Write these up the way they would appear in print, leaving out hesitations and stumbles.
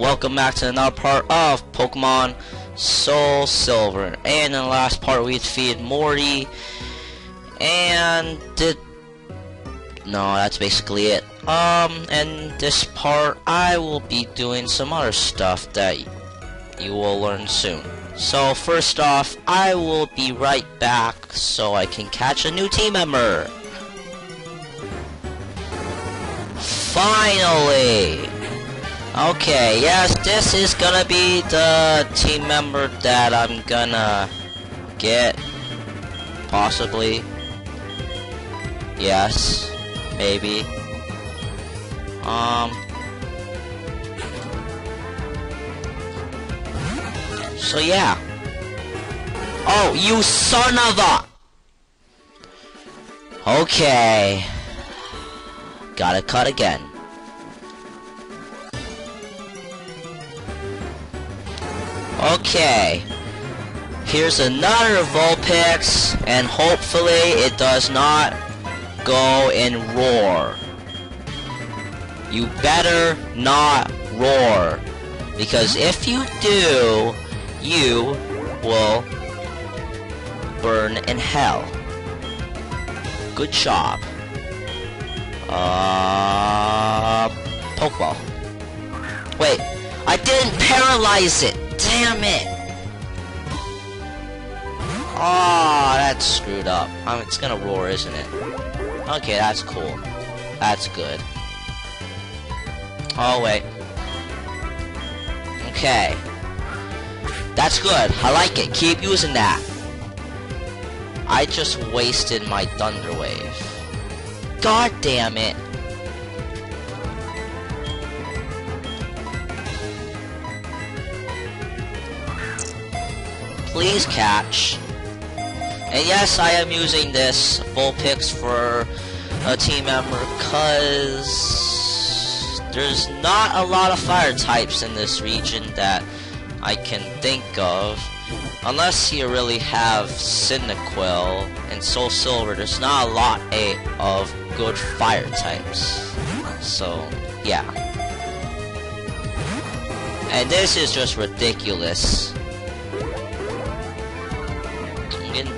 welcome back to another part of Pokemon Soul Silver. And in the last part we defeated Morty and that's basically it. And this part I will be doing some other stuff that you will learn soon. So first off, I will be right back so I can catch a new team member. Finally! Okay, yes, this is gonna be the team member that I'm gonna get. Possibly. Yes. Maybe. So yeah. Oh, you son of a! Okay. Gotta cut again. Okay. Here's another Vulpix, and hopefully it does not go and roar. You better not roar, because if you do, you will burn in hell. Good job. Pokeball. Wait, I didn't paralyze it. Damn it. Oh, that's screwed up. It's gonna roar, isn't it? Okay, that's cool. That's good. Oh, wait. Okay. That's good. I like it. Keep using that. I just wasted my Thunder Wave. God damn it. Please catch. And yes, I am using this Vulpix for a team member because there's not a lot of fire types in this region that I can think of. Unless you really have Cyndaquil and Soul Silver, there's not a lot of good fire types. So, yeah. And this is just ridiculous. I'm getting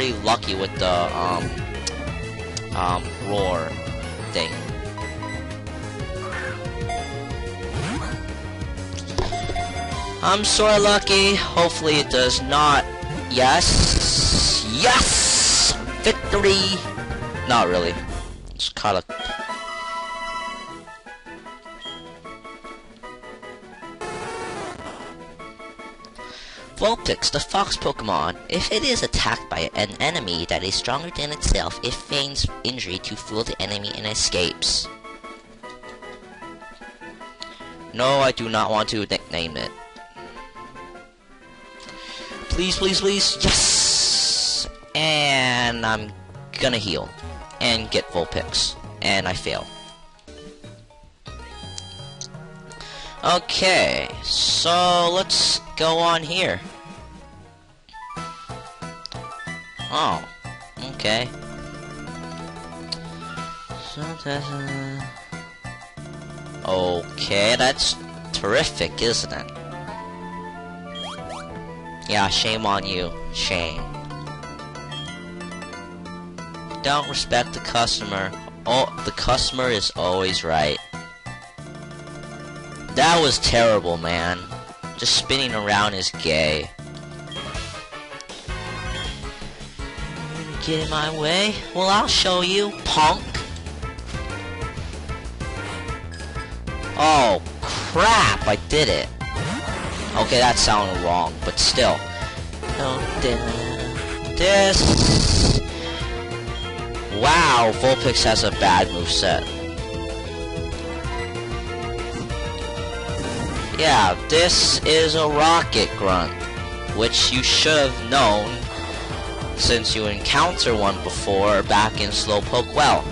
pretty lucky with the roar thing. I'm sorta lucky. Hopefully it does not. Yes! Yes! Victory! Not really. It's kinda... Vulpix, the fox Pokemon. If it is attacked by an enemy that is stronger than itself, it feigns injury to fool the enemy and escapes. No, I do not want to nickname it. Please, please, please. Yes! And I'm gonna heal. And get Vulpix. And I fail. Okay. So, let's go on here. Oh. Okay. Okay, that's terrific, isn't it? Yeah, shame on you. Shame. Don't respect the customer. Oh, the customer is always right. That was terrible, man. Just spinning around is gay. Get in my way? Well, I'll show you, punk. Oh, crap, I did it. Okay, that sounded wrong, but still. This. Wow, Vulpix has a bad moveset. Yeah, this is a rocket grunt, which you should have known since you encountered one before back in Slowpoke Well,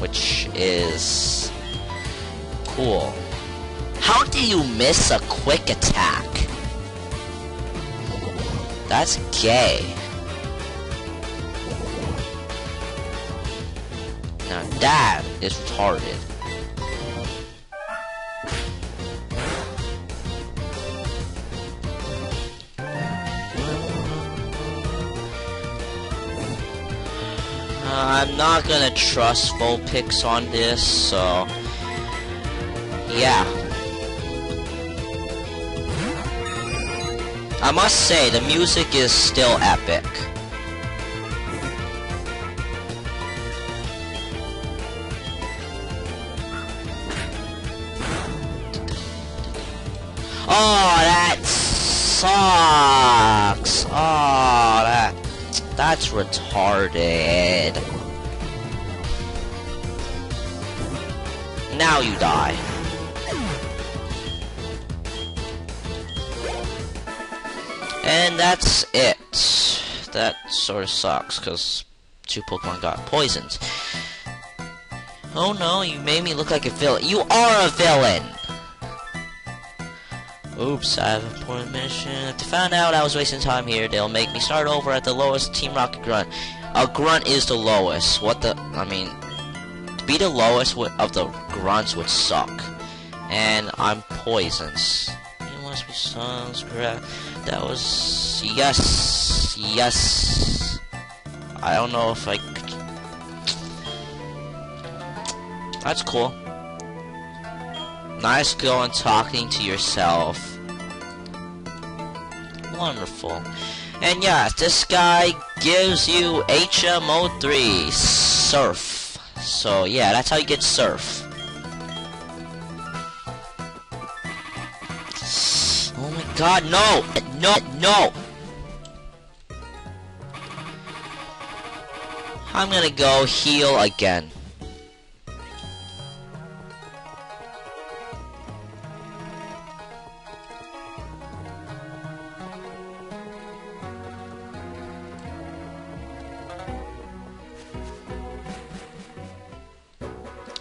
which is cool. How do you miss a quick attack? That's gay. Now that is retarded. I'm not gonna trust Vulpix on this, so yeah. I must say, the music is still epic. Oh, that sucks. Oh, that's retarded. Now you die. And that's it. That sort of sucks, because two Pokemon got poisoned. Oh no, you made me look like a villain. You are a villain! Oops, I have an important mission. If they found out I was wasting time here, they'll make me start over at the lowest Team Rocket grunt. A grunt is the lowest. What the... I mean... To be the lowest of the grunts would suck. And I'm poisoned. It must be sounds correct. That was... Yes! Yes! I don't know if I could... That's cool. Nice going talking to yourself. Wonderful. And yeah, this guy gives you HM03 Surf. So yeah, that's how you get Surf. Oh my god, no! No! No! I'm gonna go heal again.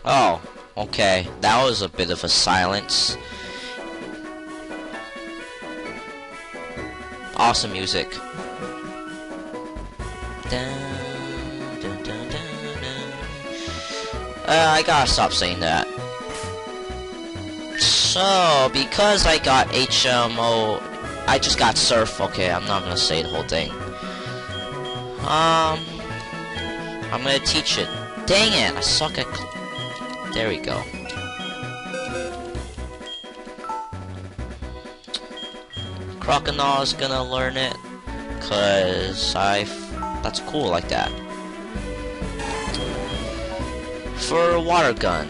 Oh, okay. That was a bit of a silence. Awesome music. I gotta stop saying that. So, because I got HMO... I just got Surf. Okay, I'm not gonna say the whole thing. I'm gonna teach it. Dang it, I suck at... There we go. Crocodile's gonna learn it, cause that's cool like that. For a water gun.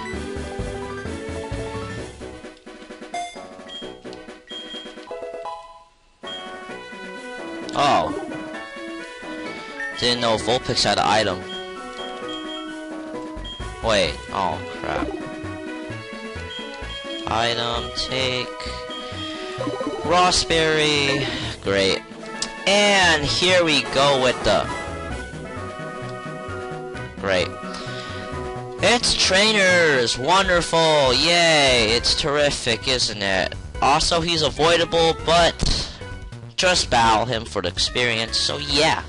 Oh. Didn't know Vulpix had an item. Wait, oh crap. Item, take... Raspberry, great. And here we go with the... Great. It's trainers! Wonderful! Yay! It's terrific, isn't it? Also, he's avoidable, but... Just battle him for the experience, so yeah.